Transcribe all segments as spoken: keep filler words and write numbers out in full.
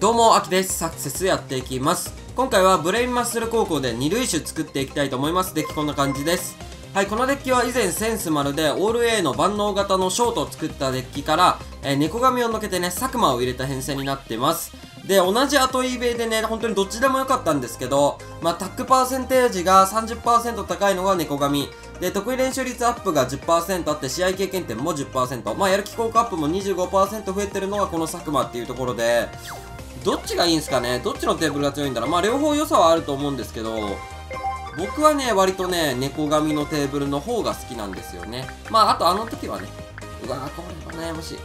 どうも、あきです。サクセスやっていきます。今回はブレインマッスル高校でに類種作っていきたいと思います。デッキこんな感じです。はい、このデッキは以前センス丸でオール A の万能型のショートを作ったデッキから、えー、猫髪をのけてね、佐久間を入れた編成になってます。で、同じ後イーベイでね、本当にどっちでも良かったんですけど、まあ、タックパーセンテージが さんじゅっパーセント 高いのが猫髪。で、得意練習率アップが じゅっパーセント あって、試合経験点も じゅっパーセント。まあ、やる気効果アップも にじゅうごパーセント 増えてるのがこの佐久間っていうところで、どっちがいいんすかね？どっちのテーブルが強いんだろう？まあ、両方良さはあると思うんですけど、僕はね、割とね、猫髪のテーブルの方が好きなんですよね。まあ、あとあの時はね、うわぁ、これは悩ましい。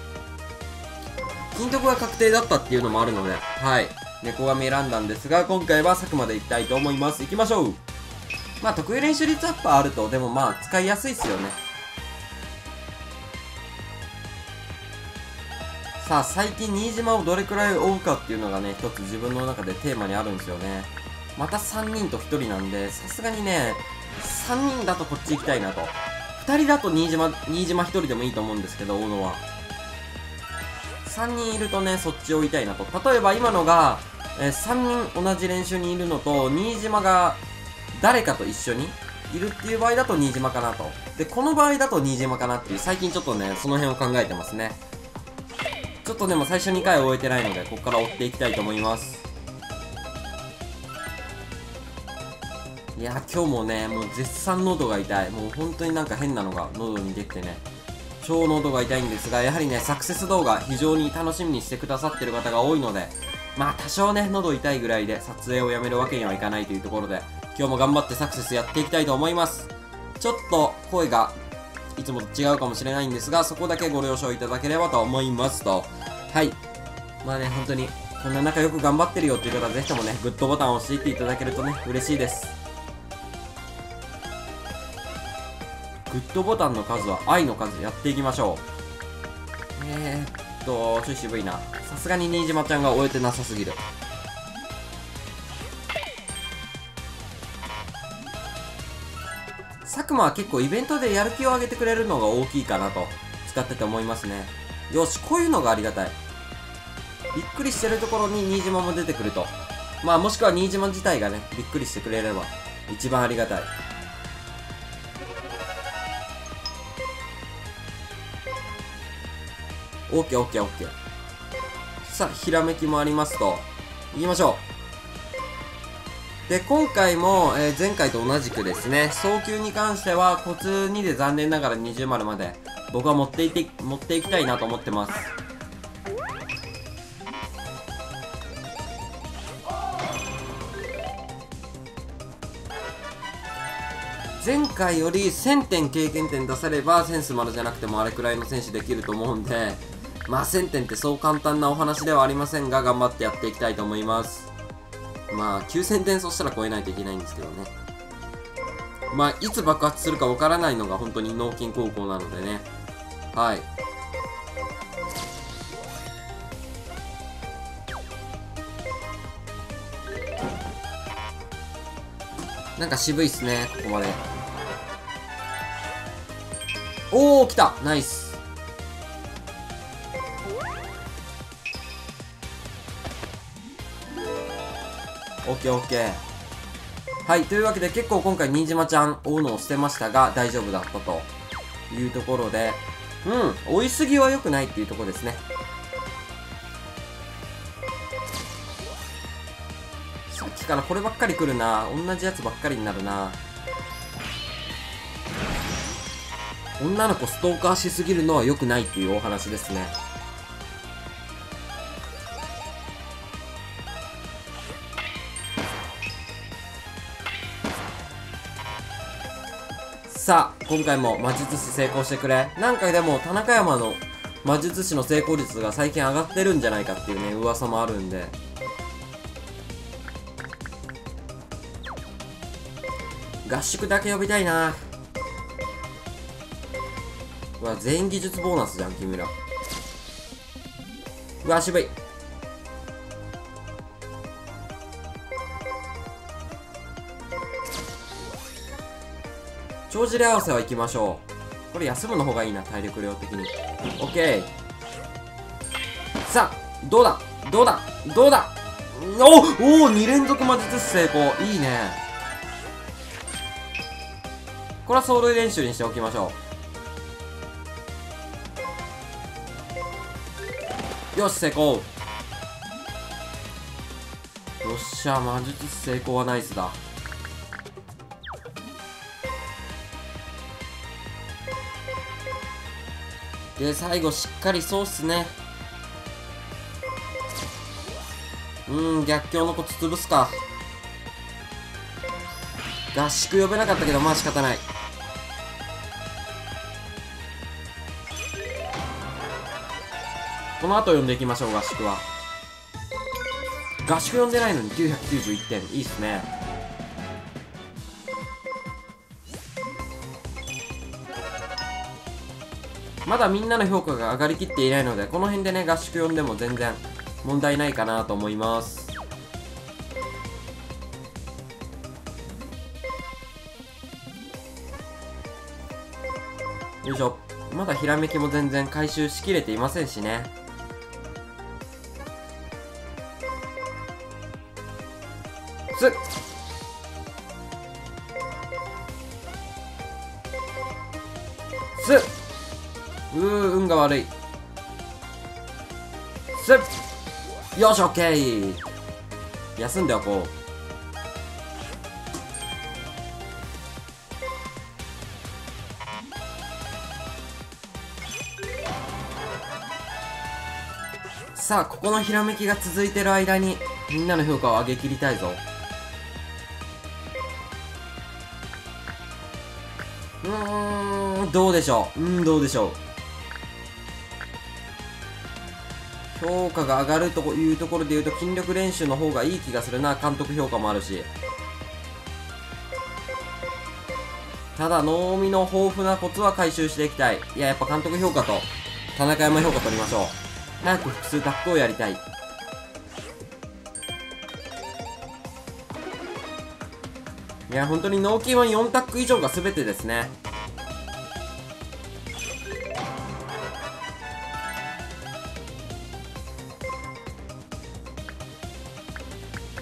金徳が確定だったっていうのもあるので、はい。猫髪選んだんですが、今回は佐久間でいきたいと思います。行きましょう。まあ、得意練習率アップあると、でもまあ、使いやすいっすよね。さあ、最近新島をどれくらい追うかっていうのがね、一つ自分の中でテーマにあるんですよね。またさんにんとひとりなんで、さすがにね、さんにんだとこっち行きたいなと。ふたりだと新島、新島ひとりでもいいと思うんですけど、大野は。さんにんいるとね、そっちを追いたいなと。例えば今のが、えー、さんにん同じ練習にいるのと、新島が誰かと一緒にいるっていう場合だと新島かなと。で、この場合だと新島かなっていう、最近ちょっとね、その辺を考えてますね。ちょっとでも最初にかい終えてないので、ここから追っていきたいと思います。いや、今日もね、もう絶賛喉が痛い。もう本当になんか変なのが喉にできてね。超喉が痛いんですが、やはりね、サクセス動画非常に楽しみにしてくださってる方が多いので、まあ多少ね、喉痛いぐらいで撮影をやめるわけにはいかないというところで、今日も頑張ってサクセスやっていきたいと思います。ちょっと声がいつもと違うかもしれないんですが、そこだけご了承いただければと思いますと。はい。まあね、本当に、こんな仲良く頑張ってるよっていう方はぜひともね、グッドボタンを押していっていただけるとね、嬉しいです。グッドボタンの数は愛の数でやっていきましょう。えーっと、ちょい渋いな。さすがに新島ちゃんが終えてなさすぎる。佐久間は結構イベントでやる気を上げてくれるのが大きいかなと使ってて思いますね。よし、こういうのがありがたい。びっくりしてるところに新島も出てくると。まあもしくは新島自体がね、びっくりしてくれれば一番ありがたい。オッケーオッケーオッケー。さあ、ひらめきもありますと。行きましょう。で、今回も、えー、前回と同じくですね、早急に関してはコツにで残念ながらにじゅう丸まで僕は持っていて、持っていきたいなと思ってます。前回よりせんてん経験点出せればセンス丸じゃなくてもあれくらいの選手できると思うんで、まあせんてんってそう簡単なお話ではありませんが、頑張ってやっていきたいと思います。まあ、きゅうせんてんそしたら超えないといけないんですけどね。まあ、いつ爆発するかわからないのが本当に脳筋高校なのでね。はい。なんか渋いっすね、ここまで。おー、来た！ナイス！オッケーオッケー。はい、というわけで結構今回新島ちゃん追うのをしてましたが大丈夫だったというところで、うん、追いすぎは良くないっていうところですね。さっきからこればっかり来るな。同じやつばっかりになるな。女の子ストーカーしすぎるのは良くないっていうお話ですね。さあ、今回も魔術師成功してくれ。なんかでも、田中山の魔術師の成功率が最近上がってるんじゃないかっていうね、噂もあるんで。合宿だけ呼びたいな。うわ、全員技術ボーナスじゃん、木村。うわ、渋い。帳尻合わせは行きましょう。これ休むの方がいいな、体力量的に。オッケー。さあ、どうだ？どうだどうだ、おおー、に連続魔術師成功。いいね。これは走塁練習にしておきましょう。よし、成功。よっしゃ、魔術師成功はナイスだ。で、最後しっかりそうっすね。うん、逆境のコツ潰すか。合宿呼べなかったけど、まあ仕方ない。この後呼んでいきましょう、合宿は。合宿呼んでないのにきゅうひゃくきゅうじゅういってん。いいっすね。まだみんなの評価が上がりきっていないので、この辺でね、合宿呼んでも全然問題ないかなと思います。よいしょ。まだひらめきも全然回収しきれていませんしね。すっすっ、うー、運が悪い。すっ、よし、オッケー。休んでおこう。さあ、ここのひらめきが続いてる間にみんなの評価を上げきりたいぞ。うーん、どうでしょう。うん、どうでしょう。評価が上がるというところでいうと、筋力練習の方がいい気がするな。監督評価もあるし。ただ、能見の豊富なコツは回収していきたい。いや、やっぱ監督評価と田中山評価取りましょう。早く複数タックをやりたい。いや、本当に脳筋はよんタック以上が全てですね。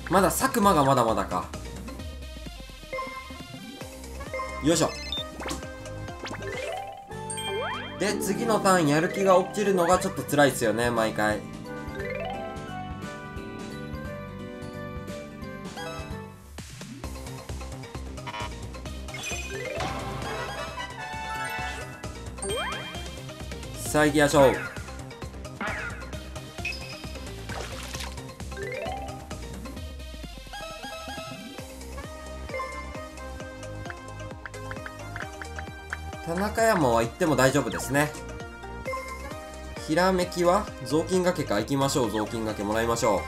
まだ佐久間がまだまだか。よいしょ。で、次のターンやる気が落ちるのがちょっと辛いっすよね、毎回。さあ行きましょう。田中山は行っても大丈夫ですね。ひらめきは雑巾がけか。行きましょう。雑巾がけもらいましょ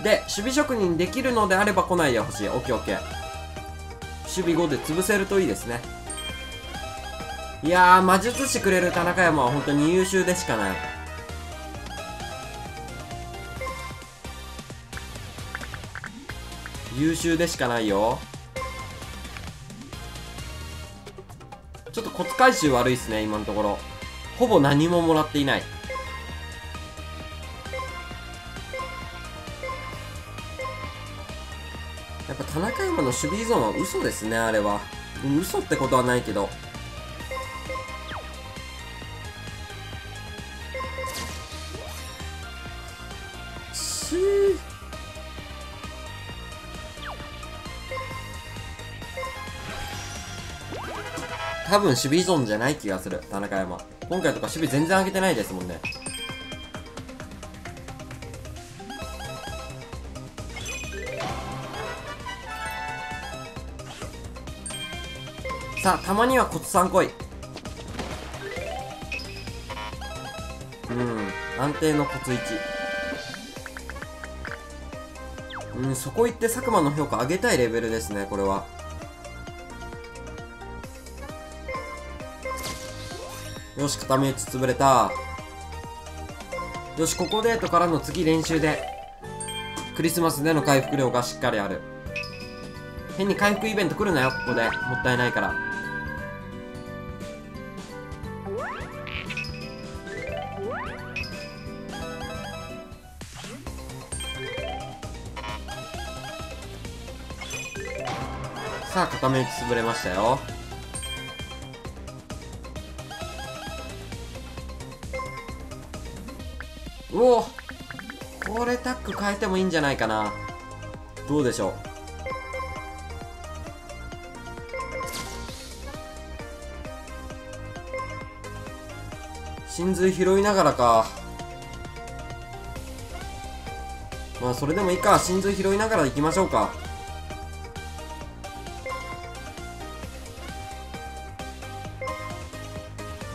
う。で、守備職人できるのであれば来ないでほしい。オッケーオッケー。守備ごで潰せるといいですね。いやー、魔術師くれる田中山は本当に優秀でしかない。優秀でしかないよ。ちょっとコツ回収悪いっすね、今のところ。ほぼ何ももらっていない。やっぱ田中山の守備依存は嘘ですね、あれは。嘘ってことはないけど。しー。多分守備依存じゃない気がする、田中山。今回とか守備全然上げてないですもんね。さあ、たまにはコツさん来い。うん、安定のコツいち。うん、そこ行って佐久間の評価上げたいレベルですね、これは。よし、片目打ち潰れた。よし、ここデートからの次練習でクリスマスでの回復量がしっかりある。変に回復イベント来るなよ、ここで。もったいないから。さあ片面焼き潰れましたよ。うお、これタック変えてもいいんじゃないかな。どうでしょう。真髄拾いながらか。まあそれでもいいか。真髄拾いながらいきましょうか。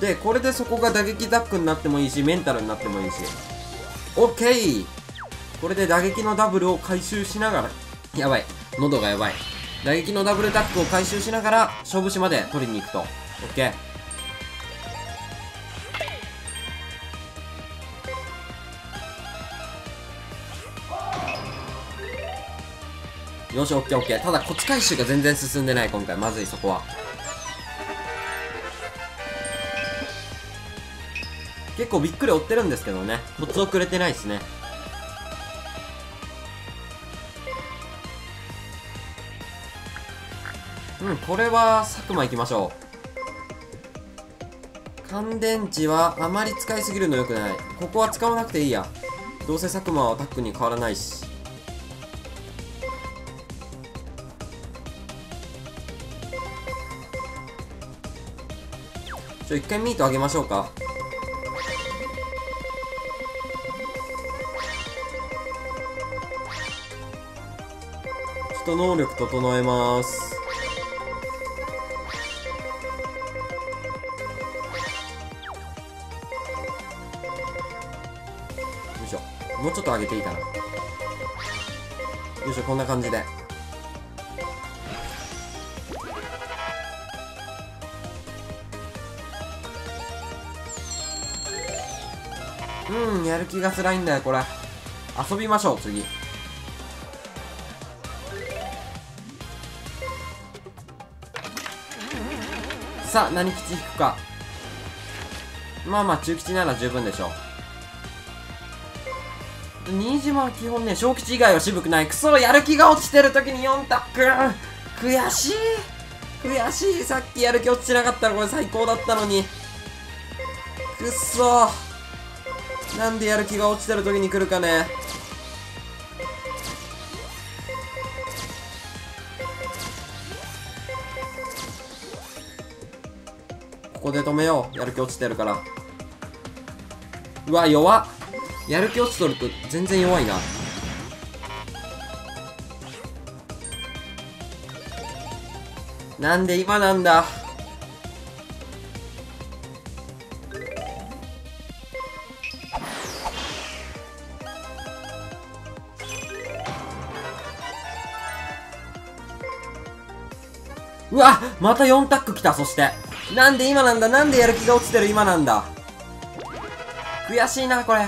でこれでそこが打撃ダックになってもいいし、メンタルになってもいいし、 OK。 これで打撃のダブルを回収しながら、やばい、喉がやばい。打撃のダブルダックを回収しながら勝負師まで取りに行くと OK。よし、オッケーオッケー。ただ、こっち回収が全然進んでない、今回。まずい、そこは。結構びっくり追ってるんですけどね。コツをくれてないですね。うん、これは、佐久間行きましょう。乾電池は、あまり使いすぎるの良くない。ここは使わなくていいや。どうせ佐久間はタックに変わらないし。ちょ、一回ミートあげましょうか。ちょっと能力整えます。よいしょ、もうちょっと上げていいかな。よいしょ、こんな感じでうん、やる気が辛いんだよ、これ。遊びましょう、次。さあ、何吉引くか。まあまあ、中吉なら十分でしょう。新島は基本ね、小吉以外は渋くない。くそ、やる気が落ちてる時によんタック。悔しい。悔しい。さっきやる気落ちてなかったらこれ最高だったのに。くっそー。なんでやる気が落ちてる時に来るかね。ここで止めよう、やる気落ちてるから。うわ、弱っ。やる気落ちとると全然弱いな。なんで今なんだ。うわ、またよんタック来た。そしてなんで今なんだ。なんでやる気が落ちてる今なんだ。悔しいな、これ。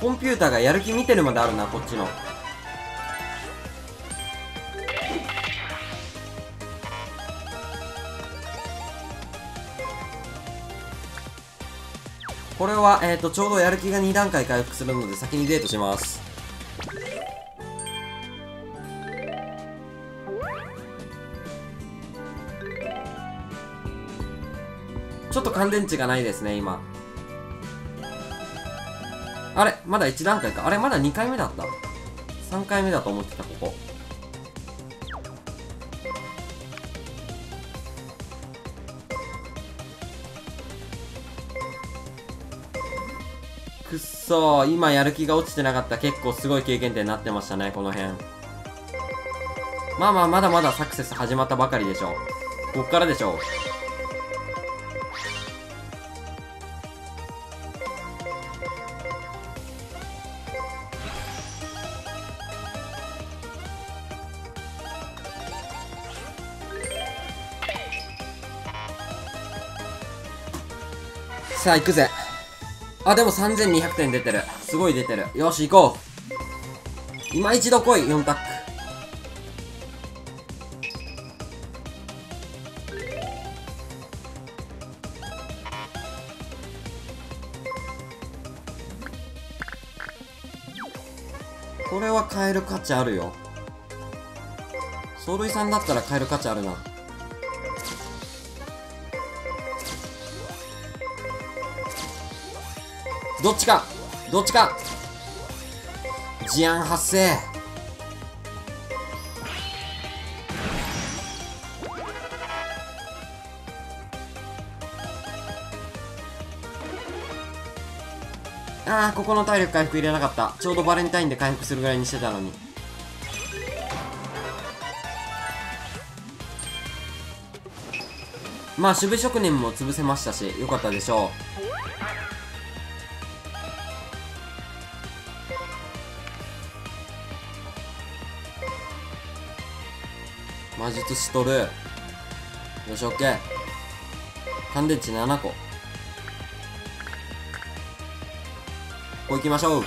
コンピューターがやる気見てるまであるな、こっちの。これはえっとちょうどやる気がに段階回復するので先にデートします。ちょっと乾電池がないですね、今。あれまだいち段階か。あれまだにかいめだった。さんかいめだと思ってた、ここ。くっそー、今やる気が落ちてなかった。結構すごい経験点になってましたね、この辺。まあまあ、まだまだサクセス始まったばかりでしょう。こっからでしょう。さあ行くぜ。あ、でもさんぜんにひゃくてん出てる。すごい出てる。よし行こう。今一度来い、よんタック。これは変える価値あるよ。走塁さんだったら変える価値あるな。どっちかどっちか。事案発生。ああ、ここの体力回復入れなかった。ちょうどバレンタインで回復するぐらいにしてたのに。まあ守備職人も潰せましたし良かったでしょう。魔術しとる。よし、オッケー。乾電池ななこ。ここ行きましょう。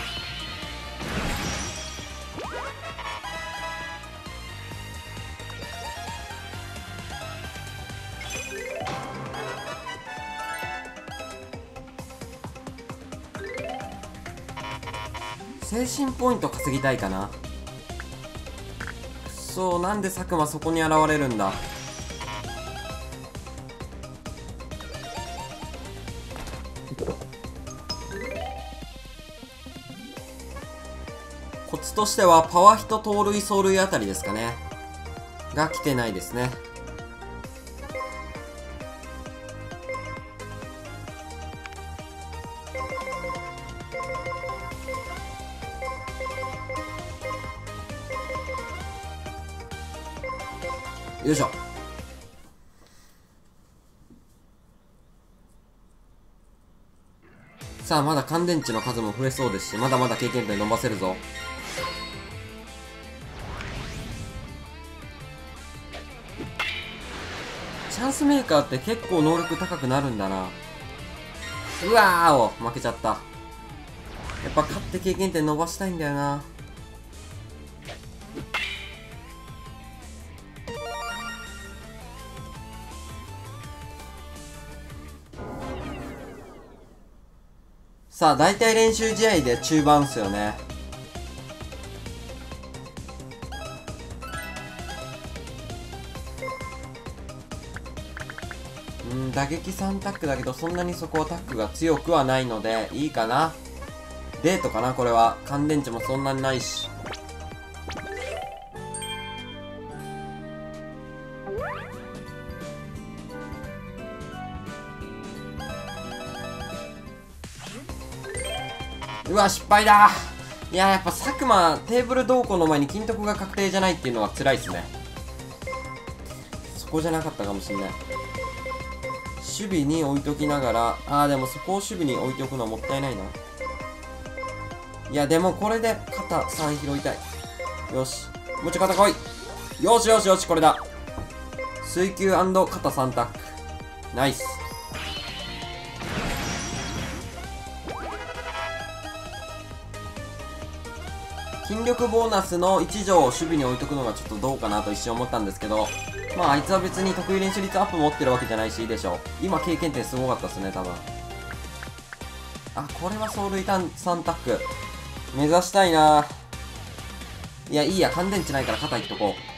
精神ポイント稼ぎたいかな。そう、なんで佐久間そこに現れるんだ。コツとしてはパワヒト盗塁走塁あたりですかねが来てないですね。よいしょ。さあまだ乾電池の数も増えそうですし、まだまだ経験点伸ばせるぞ。チャンスメーカーって結構能力高くなるんだな。うわーお、負けちゃった。やっぱ勝って経験点伸ばしたいんだよな。さあ大体練習試合で中盤っすよね。うん、打撃さんタックだけどそんなにそこはタックが強くはないのでいいかな。デートかなこれは。乾電池もそんなにないし。うわ、失敗だ。いや、やっぱ佐久間、テーブル動向の前に金徳が確定じゃないっていうのは辛いっすね。そこじゃなかったかもしれない。守備に置いときながら、あーでもそこを守備に置いておくのはもったいないな。いや、でもこれで肩さん拾いたい。よし。もうちょい肩来い。よしよしよし、これだ。水球&肩さんタック。ナイス。筋力ボーナスのいち条を守備に置いとくのがちょっとどうかなと一瞬思ったんですけど、まああいつは別に得意練習率アップ持ってるわけじゃないしいいでしょう。今経験点すごかったですね、多分。あ、これは走塁さんタック目指したいな。いや、いいや、乾電池ないから肩いっとこう。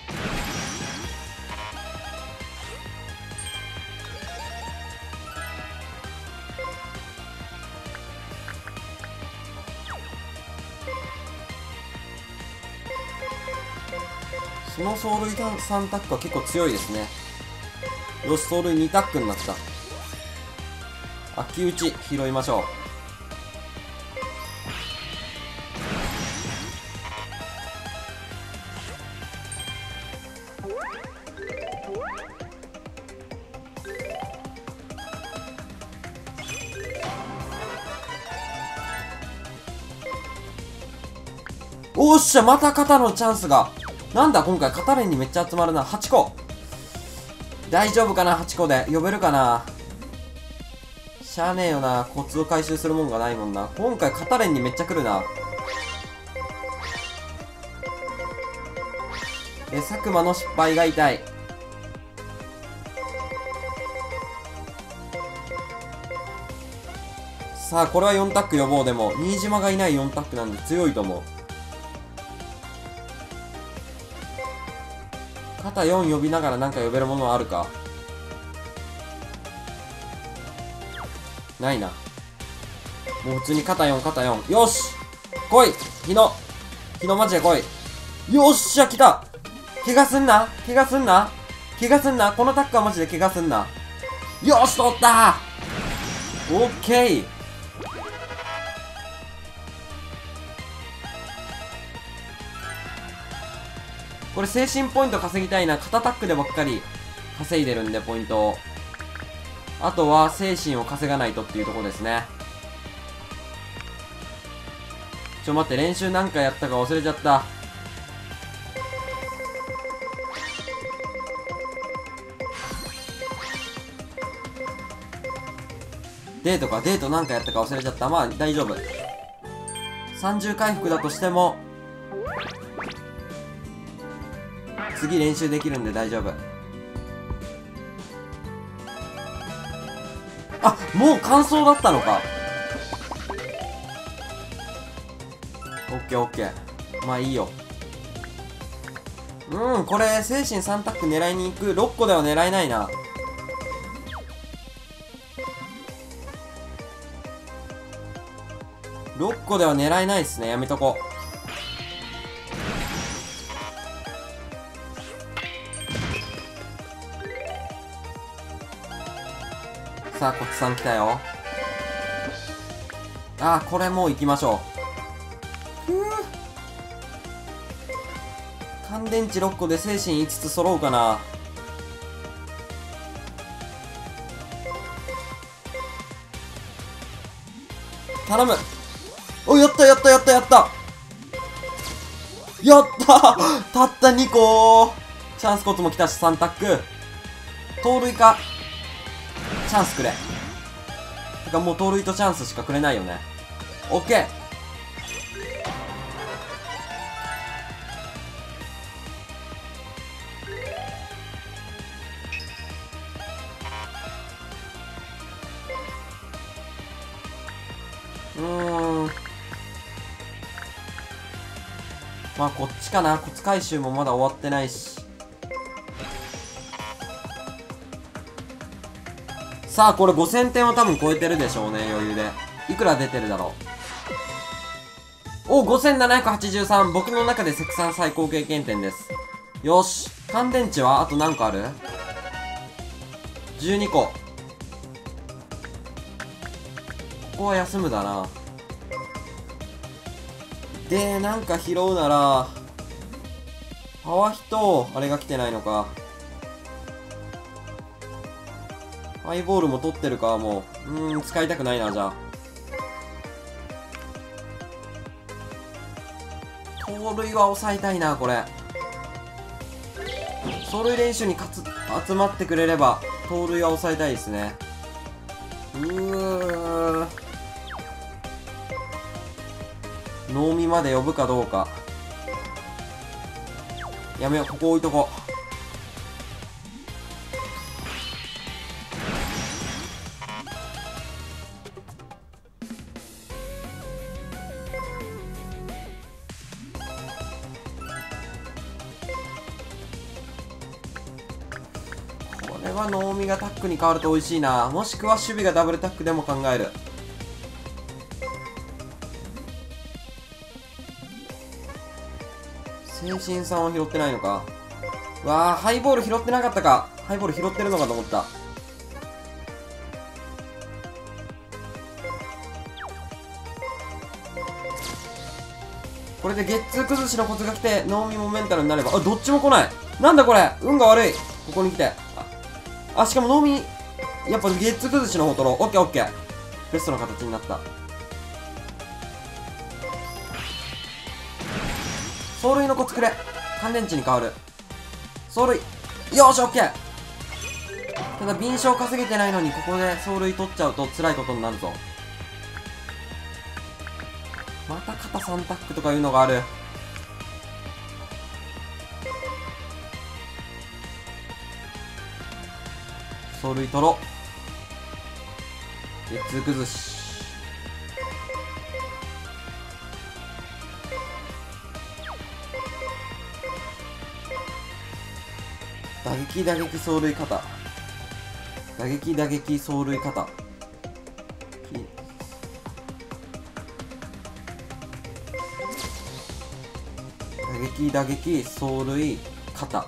この走塁さんタックは結構強いですね。よし、走塁にタックになった。秋打ち拾いましょう。おっしゃ、また肩のチャンスが。なんだ今回肩連にめっちゃ集まるな。はちこ大丈夫かな。はちこで呼べるかな。しゃあねえよな、コツを回収するもんがないもんな。今回肩連にめっちゃ来るな。え、佐久間の失敗が痛い。さあこれはよんタック予防。でも新島がいないよんタックなんで強いと思う。肩よん呼びながらなんか呼べるものはあるか。ないな。もう普通に肩よん、肩よん。よし来い日野日野マジで来い。よっしゃ来た。怪我すんな怪我すんな怪我すんな。このタックはマジで怪我すんな。よーし取った。オッケー。これ精神ポイント稼ぎたいな。肩タックでばっかり稼いでるんでポイントを。あとは精神を稼がないとっていうところですね。ちょ待って、練習何回やったか忘れちゃった。デートかデート何回やったか忘れちゃった。まあ大丈夫。さんじゅう回復だとしても次練習できるんで大丈夫。あ、もう完走だったのか。オッケーオッケー。まあいいよ。うん、これ精神さんタック狙いに行く。ろっこでは狙えないな。ろっこでは狙えないっすね。やめとこう。さあ、こっちさん来たよ。ああ、これもう行きましょう。ふぅ。乾電池ろっこで精神いつつ揃うかな。頼む。お、やったやったやったやったやったたったにこ。チャンスコツも来たし、さんタック。盗塁か。チャンスくれ。てかもう盗塁とチャンスしかくれないよね。オッケー。うーん。まあこっちかな。コツ回収もまだ終わってないし。さあ、これごせんてんを多分超えてるでしょうね、余裕で。いくら出てるだろう。お、ごせんななひゃくはちじゅうさん。僕の中でセクさん最高経験点です。よし。乾電池はあと何個ある ?じゅうに 個。ここは休むだな。で、なんか拾うなら、パワヒと、あれが来てないのか。ハイボールも取ってるか、もう。うーん、使いたくないな、じゃあ。盗塁は抑えたいな、これ。走塁練習にかつ集まってくれれば、盗塁は抑えたいですね。うー。能見まで呼ぶかどうか。やめよう、ここ置いとこう。能見がタックに変わると美味しいな。もしくは守備がダブルタックでも考える。精神さんを拾ってないのか。わあ、ハイボール拾ってなかったか。ハイボール拾ってるのかと思った。これでゲッツー崩しのコツが来て能見もメンタルになれば。あ、どっちも来ない。なんだこれ、運が悪い。ここに来て、あ、しかも能見、やっぱゲッツ崩しの方取ろう。オッケーオッケー。ベストの形になった。走塁のコツくれ。乾電池に変わる。走塁。よーし、オッケー。ただ、敏捷稼げてないのに、ここで走塁取っちゃうと辛いことになるぞ。また肩さんタックとかいうのがある。走塁取ろう。ゲッツー崩し。打撃打撃走塁肩、打撃打撃走塁肩、打撃打撃走塁肩。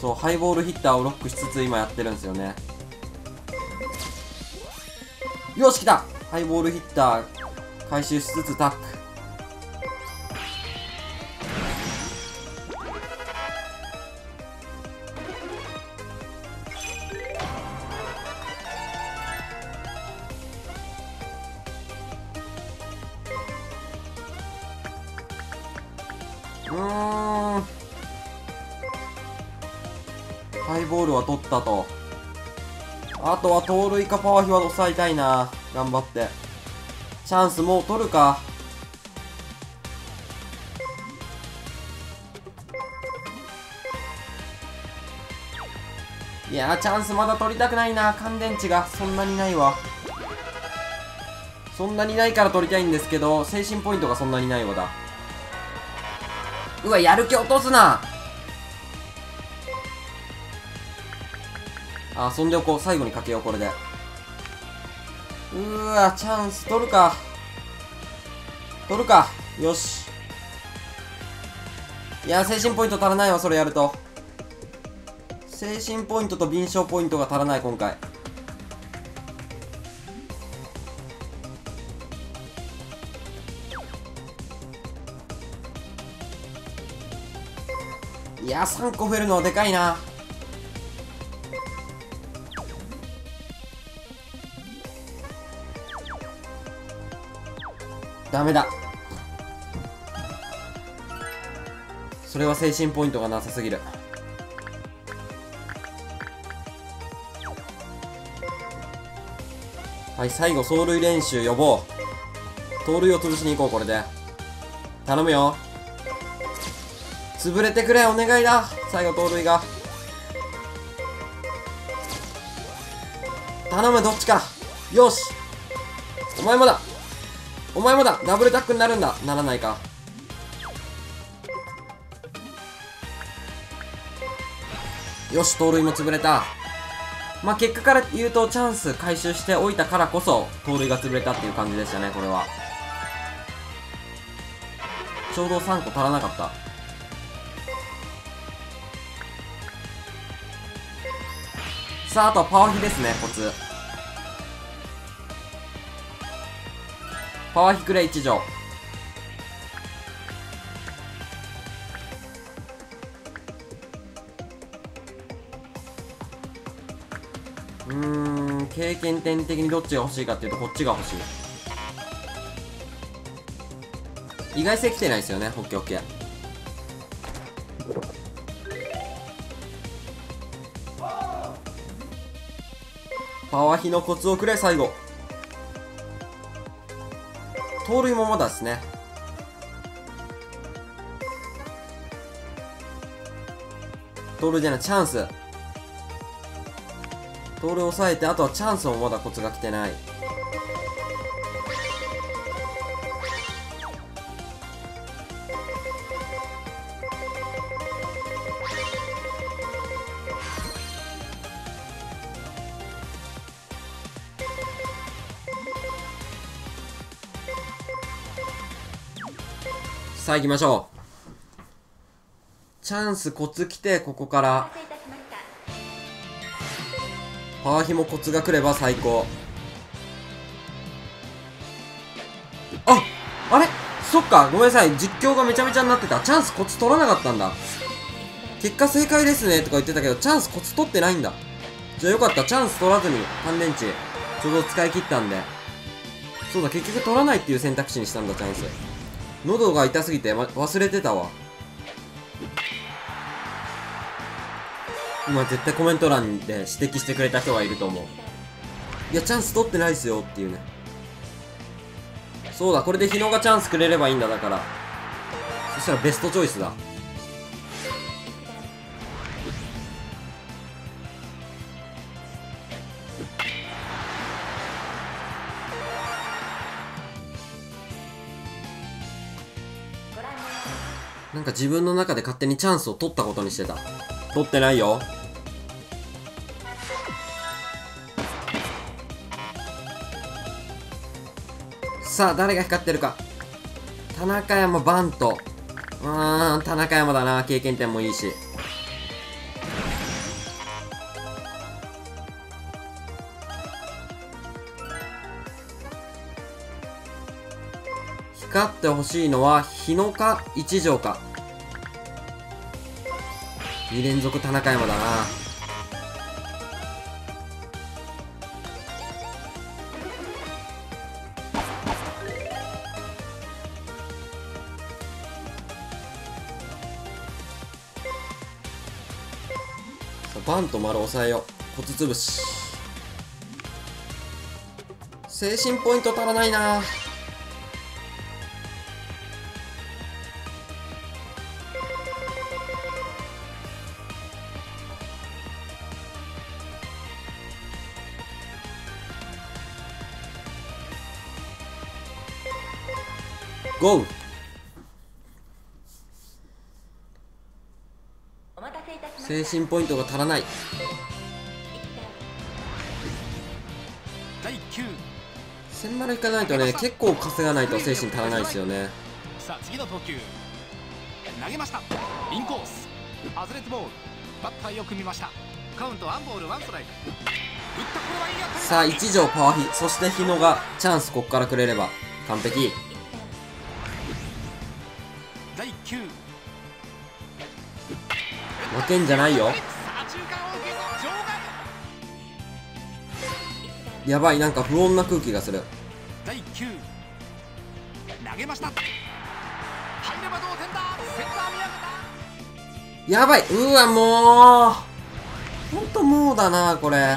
そう、ハイボールヒッターをロックしつつ今やってるんですよね。よし、来た。ハイボールヒッター回収しつつタック。ハイボールは取ったと。あとは盗塁かパワーヒは抑えたいな。頑張って。チャンスもう取るか。いやー、チャンスまだ取りたくないな。乾電池がそんなにないわ。そんなにないから取りたいんですけど、精神ポイントがそんなにないわだ。うわ、やる気落とすな。あ、遊んでおこう。最後にかけよう、これで。うーわ、チャンス取るか。取るか。よし。いや、精神ポイント足らないわ、それやると。精神ポイントと敏捷ポイントが足らない、今回。いや、さんこ増えるのはでかいな。ダメだ。それは精神ポイントがなさすぎる。はい、最後走塁練習呼ぼう。盗塁を潰しに行こう、これで。頼むよ。潰れてくれ、お願いだ。最後盗塁が。頼む、どっちか。よし、お前もだ。お前もだ。ダブルタックになるんだ。ならないか。よし、盗塁も潰れた。まあ、結果から言うとチャンス回収しておいたからこそ盗塁が潰れたっていう感じでしたね。これはちょうどさんこ足らなかった。さあ、あとはパワヒですね。コツパワーヒクレイいちじょう。うーん、経験点的にどっちが欲しいかっていうとこっちが欲しい。意外性来てないですよね。オッケーオッケー。パワーヒのコツをくれ。最後盗塁もまだですね。盗塁じゃない、チャンス。盗塁を抑えて、あとはチャンスもまだコツが来てない。さあ、行きましょう。チャンス、コツ来て、ここからパワーヒもコツが来れば最高。あ、あれ、そっか、ごめんなさい。実況がめちゃめちゃになってた。チャンス、コツ取らなかったんだ。結果正解ですねとか言ってたけど、チャンス、コツ取ってないんだ。じゃあよかった。チャンス取らずに乾電池ちょうど使い切ったんで。そうだ、結局取らないっていう選択肢にしたんだ、チャンス。喉が痛すぎて、ま、忘れてたわ。今絶対コメント欄で指摘してくれた人がいると思う。いや、チャンス取ってないっすよっていうね。そうだ、これで日野がチャンスくれればいいんだ。だからそしたらベストチョイスだ。うなんか自分の中で勝手にチャンスを取ったことにしてた。取ってないよ。さあ、誰が光ってるか。田中山バント。うーん、田中山だな。経験点もいいし。光ってほしいのは日野か一条か。に連続田中山だな。さあ、バンと丸押さえよう。骨つぶし。精神ポイント足らないな。ゴー。精神ポイントが足らない。千丸引かないとね、結構稼がないと精神足らないですよね。さあ、次の投球。投げました。インコース。外れてボール。バッターよく見ました。カウントワンボールワンストライク。さあ、一条パワヒ、そして日野がチャンスここからくれれば完璧。負けんじゃないよ。やばい、なんか不穏な空気がする。やばい、うわ、もうほんともうだな、これ。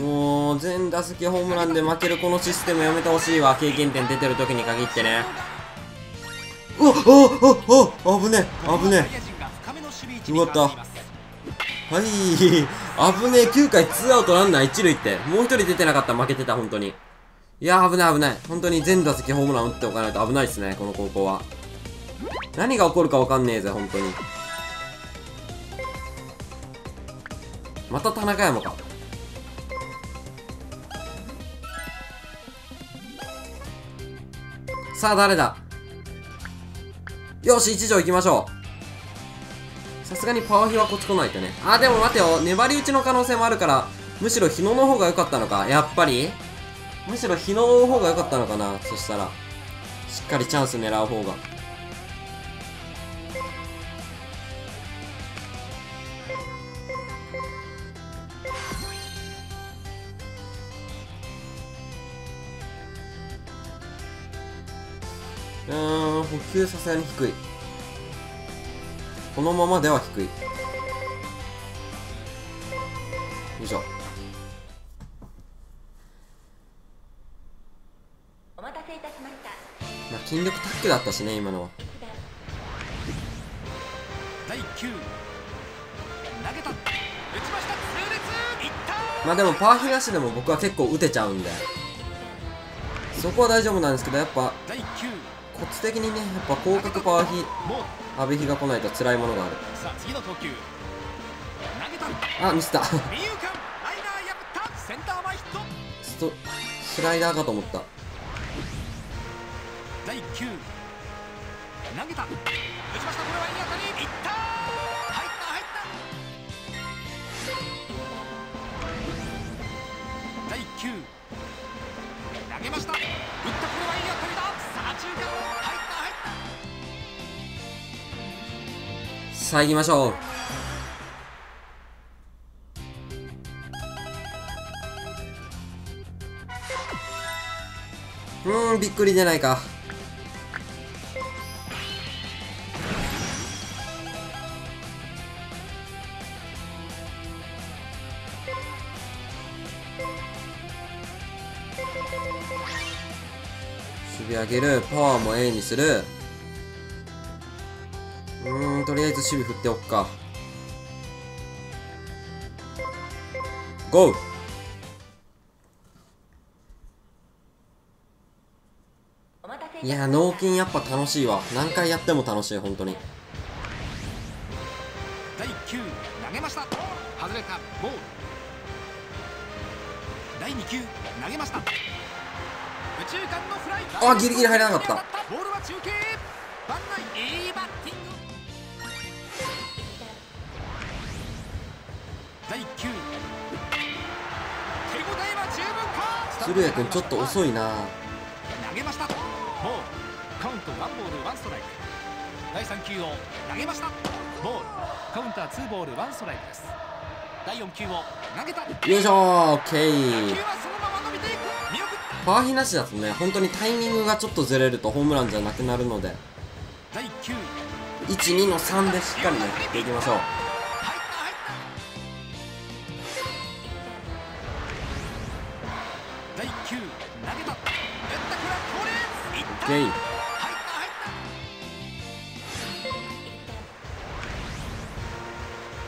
もう全打席ホームランで負けるこのシステムやめてほしいわ。経験点出てる時に限ってね。うわっ、ああああ、危ねえ危ねえ。よかった。はい、危ねえ。きゅうかいツーアウトランナー一塁って、もうひとり出てなかったら負けてた、本当に。いやー、危ない危ない。本当に全打席ホームラン打っておかないと危ないですね、この高校は。何が起こるか分かんねえぜ、本当に。また田中山か。さあ、誰だ。よし、一条行きましょう。さすがにパワヒはこっち来ないとね。あ、でも待てよ。粘り打ちの可能性もあるから、むしろ日野の方が良かったのか。やっぱりむしろ日野の方が良かったのかな。そしたら、しっかりチャンス狙う方が。うーん、補給さすがに低い。このままでは低い。よいしょ。お待たせいたしました。まあ、筋力タックだったしね、今のは。だいきゅう。投げた。打ちました。痛烈。いった。まあでもパワー東でも僕は結構打てちゃうんで、そこは大丈夫なんですけど、やっぱコツ的にね、やっぱ広角パワーヒ、阿部比が来ないと辛いものがある。あ、ミスった。ストスライダーかと思った。投げました。打った、これはいい当たりだ。さあ、中間を入った入った。さあ、行きましょう。うーん、びっくりじゃないか。守備上げる、パワーも A にする。うーん、とりあえず守備振っておくか。ゴー。いやー、脳筋やっぱ楽しいわ。何回やっても楽しい、本当に。だいきゅう投げました。外れたボール。だいに球投げました。右中間のフライ。あー、ギリギリ入らなかった。ボールは中継。番内いいバッティング。だいきゅう。手応えは十分か。鶴谷君ちょっと遅いな。投げました。ボール。カウントワンボールワンストライク。だいさん球を投げました。ボール。カウンターツーボールワンストライクです。だいよん球を投げた。よいしょー、オッケー。パワーヒなしだとね、本当にタイミングがちょっとずれるとホームランじゃなくなるので、いち、にのさんでしっかりね、やっていきましょう。だいきゅう投げた。オッケー。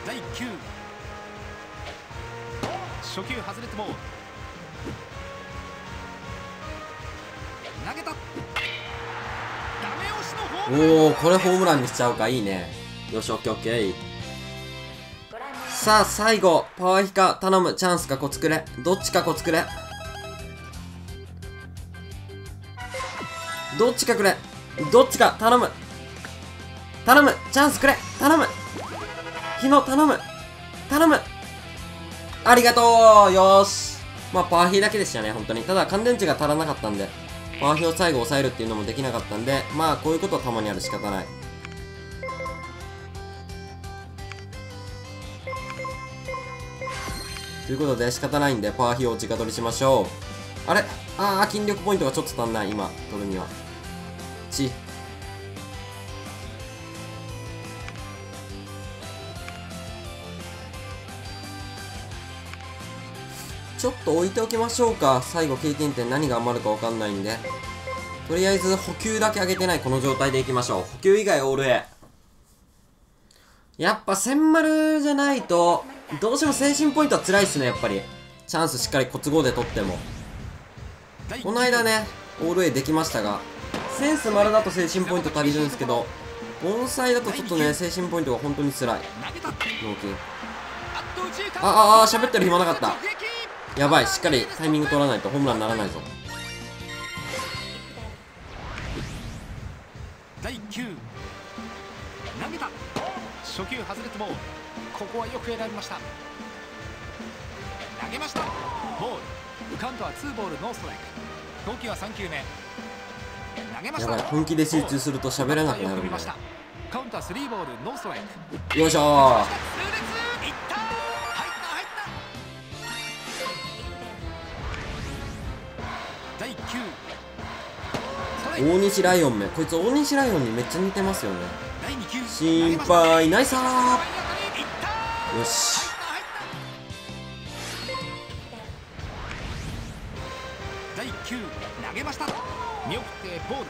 だいきゅう初球外れても投げた。おお、これホームランにしちゃうか。いいね。よし、オッケーオッケー。さあ最後、パワーヒか頼む。チャンスかこつくれ、どっちかこつくれ、どっちかくれ、どっちか頼む、頼む、チャンスくれ、頼む、昨日頼む、頼む、ありがとう。よーし、まあパワーヒーだけでしたね、本当に。ただ乾電池が足らなかったんで、パワーヒーを最後抑えるっていうのもできなかったんで、まあこういうことはたまにある、仕方ない。ということで仕方ないんで、パワーヒーを直取りしましょう。あれ、ああ、筋力ポイントがちょっと足んない、今取るには。ちちょっと置いておきましょうか。最後経験点何が余るか分かんないんで、とりあえず補給だけ上げてないこの状態でいきましょう。補給以外オール A。 やっぱ千丸じゃないとどうしても精神ポイントは辛いっすね、やっぱり。チャンスしっかりコツごで取っても、この間ねオール A できましたが、センス丸だと精神ポイント足りるんですけど、盆栽だとちょっとね精神ポイントが本当に辛い。脳筋、あああ、喋ってる暇なかった。やばい、しっかりタイミング取らないとホームランにならないぞ。だいきゅう投げた。初球外れても、ここはよく選びました。投げました。ボール。カウントはツーボールノーストライク。動きはさん球目。投げました。やばい、本気で集中すると喋れなくなるんだ。カウントはスリーボールノーストライク。よいしょー。大西ライオンめ、こいつ大西ライオンにめっちゃ似てますよね。心配ないさー。よし、だいきゅう投げました。見送ってボール。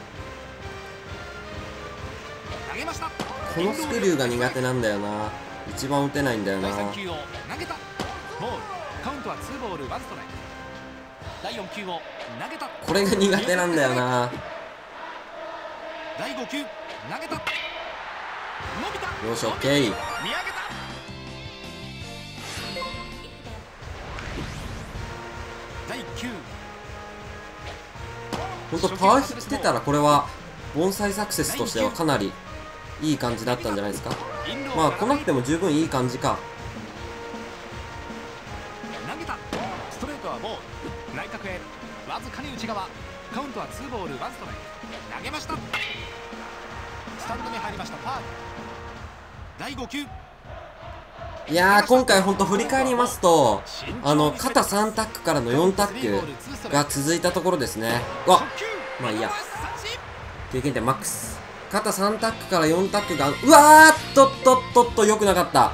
投げました。このスクリューが苦手なんだよな、一番打てないんだよな。だいさん球を投げた。ボール。カウントはツーボールワンストライク。だいよん球を投げた。これが苦手なんだよな。だいご球投げた。伸びた。よし、オッケー。見上げた。だいきゅう。本当パワーヒってたらこれは盆栽サクセスとしてはかなりいい感じだったんじゃないですか。まあ来なくても十分いい感じか。投げた。ストレートはボール。内角へわずかに内側。カウントはツーボールワンストライク。投げました。スタンドに入りました。ファウル。だいご球。いやー、今回本当振り返りますと、あの肩さんタックからのよんタックが続いたところですね。うわ、まあいいや、経験点マックス。肩さんタックからよんタックが、うわーっとっとっとっと、良くなかった。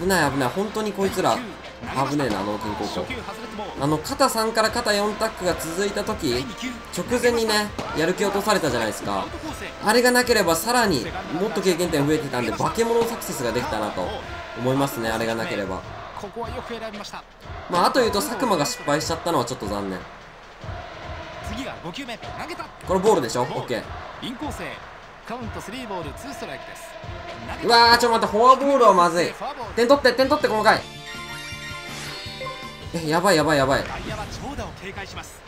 危ない危ない、本当にこいつら危ねえな、脳筋高校。あの肩さんから肩よんタックが続いた時、直前にねやる気落とされたじゃないですか。あれがなければさらにもっと経験点増えてたんで、化け物サクセスができたなと思いますね、あれがなければ。まああと言うと、佐久間が失敗しちゃったのはちょっと残念。次がごきゅうめ、投げた。これボールでしょ。オッケー。インコースへ。カウントスリーボールツーストライクです。うわー、ちょっと待って、フォアボールはまずい。点取って、点取って、この回。え、やばいやばいやばい。外野は長打を警戒します。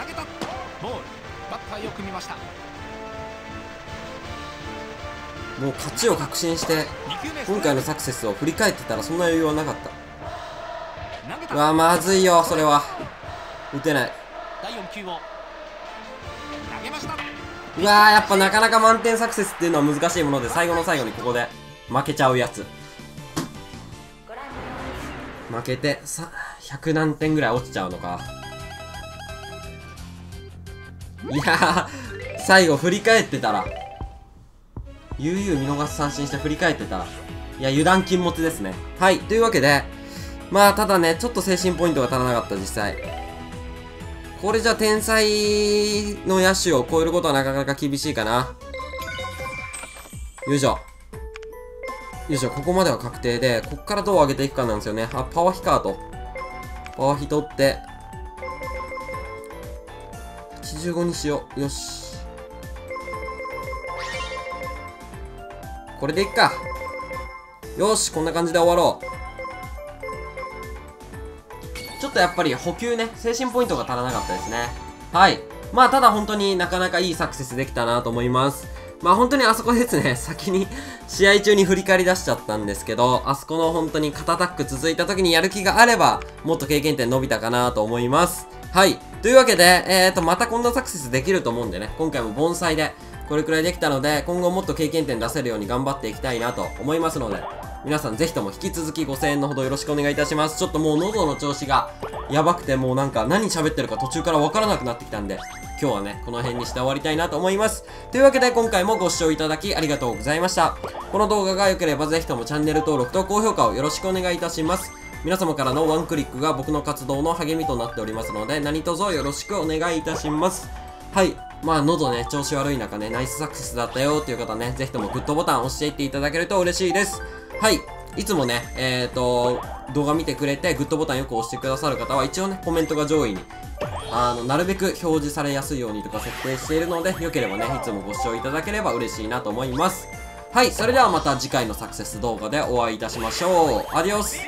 投げた。ボール。バッターよく見ました。もう勝ちを確信して今回のサクセスを振り返ってたらそんな余裕はなかった。うわまずいよ、それは打てない。うわやっぱなかなか満点サクセスっていうのは難しいもので、最後の最後にここで負けちゃうやつ。負けてさひゃく何点ぐらい落ちちゃうのか。いやー最後振り返ってたら、悠々見逃し三振して振り返ってたら、いや、油断禁物ですね。はい、というわけで、まあ、ただね、ちょっと精神ポイントが足らなかった、実際。これじゃ、天才の野手を超えることはなかなか厳しいかな。よいしょ。よいしょ、ここまでは確定で、こっからどう上げていくかなんですよね。あ、パワヒカーと。パワヒ取って、はちじゅうごにしよう。よし。これでいっか。よし、こんな感じで終わろう。ちょっとやっぱり補給ね、精神ポイントが足らなかったですね。はい。まあ、ただ本当になかなかいいサクセスできたなと思います。まあ本当にあそこですね、先に試合中に振り返り出しちゃったんですけど、あそこの本当に肩タック続いた時にやる気があれば、もっと経験点伸びたかなと思います。はい。というわけで、えーと、またこんなサクセスできると思うんでね、今回も盆栽で、これくらいできたので、今後もっと経験点出せるように頑張っていきたいなと思いますので、皆さんぜひとも引き続きごせんえんのほどよろしくお願いいたします。ちょっともう喉の調子がやばくて、もうなんか何喋ってるか途中からわからなくなってきたんで、今日はね、この辺にして終わりたいなと思います。というわけで今回もご視聴いただきありがとうございました。この動画が良ければぜひともチャンネル登録と高評価をよろしくお願いいたします。皆様からのワンクリックが僕の活動の励みとなっておりますので、何卒よろしくお願いいたします。はい。まあ喉ね、調子悪い中ね、ナイスサクセスだったよーっていう方ね、ぜひともグッドボタン押していっていただけると嬉しいです。はい。いつもね、えっと、動画見てくれてグッドボタンよく押してくださる方は、一応ね、コメントが上位に、あの、なるべく表示されやすいようにとか設定しているので、よければね、いつもご視聴いただければ嬉しいなと思います。はい。それではまた次回のサクセス動画でお会いいたしましょう。アディオス。